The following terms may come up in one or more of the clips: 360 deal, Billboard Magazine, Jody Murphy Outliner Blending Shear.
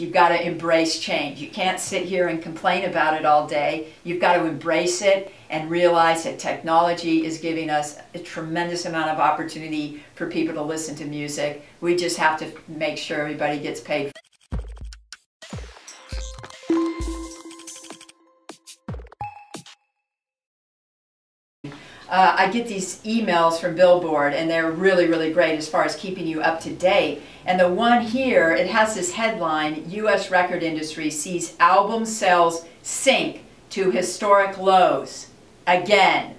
You've got to embrace change. You can't sit here and complain about it all day. You've got to embrace it and realize that technology is giving us a tremendous amount of opportunity for people to listen to music. We just have to make sure everybody gets paid. I get these emails from Billboard, and they're really, really great as far as keeping you up to date. And the one here, it has this headline, U.S. record industry sees album sales sink to historic lows again.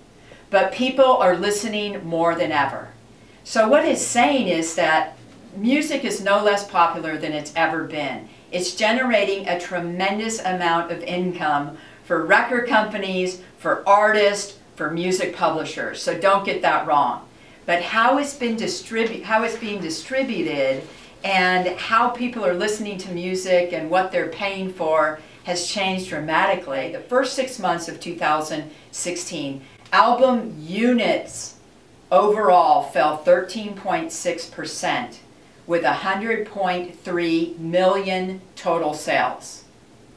But people are listening more than ever. So what it's saying is that music is no less popular than it's ever been. It's generating a tremendous amount of income for record companies, for artists, for music publishers, so don't get that wrong. But how it's being distributed and how people are listening to music and what they're paying for has changed dramatically. The first 6 months of 2016, album units overall fell 13.6% with 100.3 million total sales,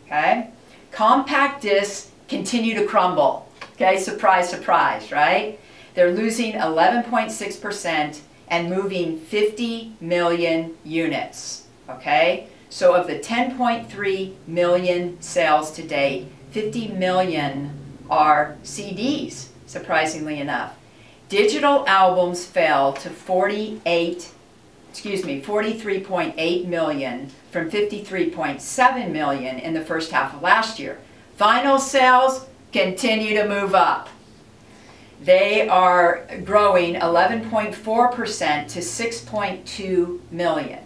okay? Compact discs continue to crumble. Okay, surprise, surprise, right? They're losing 11.6% and moving 50 million units, okay? So of the 10.3 million sales to date, 50 million are CDs, surprisingly enough. Digital albums fell to 43.8 million from 53.7 million in the first half of last year. Vinyl sales continue to move up. They are growing 11.4% to 6.2 million.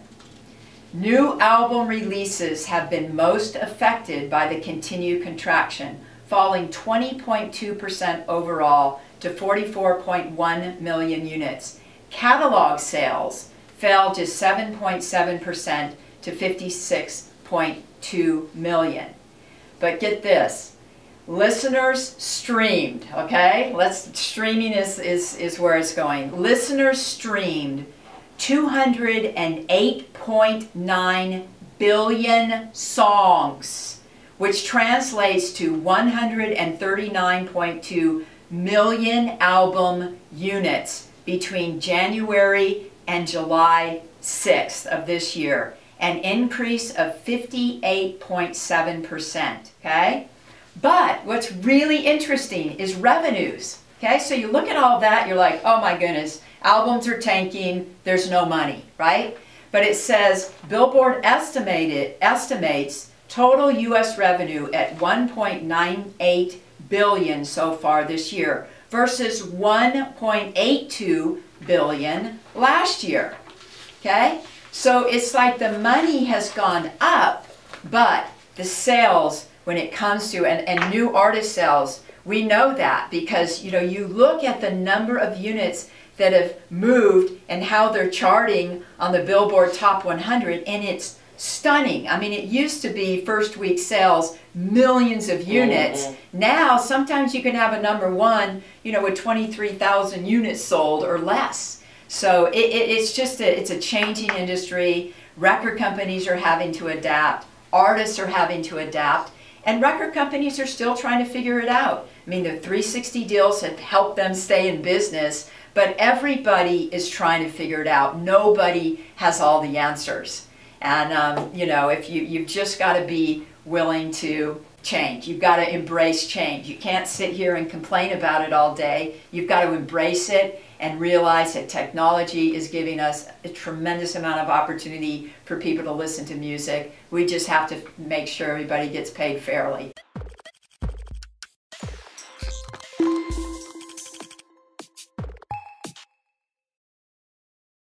New album releases have been most affected by the continued contraction, falling 20.2% overall to 44.1 million units. Catalog sales fell to 7.7% to 56.2 million. But get this, listeners streamed, okay? Streaming is where it's going. Listeners streamed 208.9 billion songs, which translates to 139.2 million album units between January and July 6th of this year, an increase of 58.7%, okay? But what's really interesting is revenues, okay? So you look at all that, you're like, oh my goodness, albums are tanking, there's no money, right? But it says Billboard estimates total U.S. revenue at $1.98 billion so far this year versus $1.82 billion last year, okay? So it's like the money has gone up, but the sales, when it comes to, and new artist sales, we know that because, you know, you look at the number of units that have moved and how they're charting on the Billboard Top 100, and it's stunning. I mean, it used to be first week sales, millions of units. Now, sometimes you can have a number one, you know, with 23,000 units sold or less. So it's a changing industry. Record companies are having to adapt. Artists are having to adapt. And record companies are still trying to figure it out. I mean, the 360 deals have helped them stay in business, but everybody is trying to figure it out. Nobody has all the answers. And, you know, if you've just got to be willing to change. You've got to embrace change. You can't sit here and complain about it all day. You've got to embrace it and realize that technology is giving us a tremendous amount of opportunity for people to listen to music. We just have to make sure everybody gets paid fairly.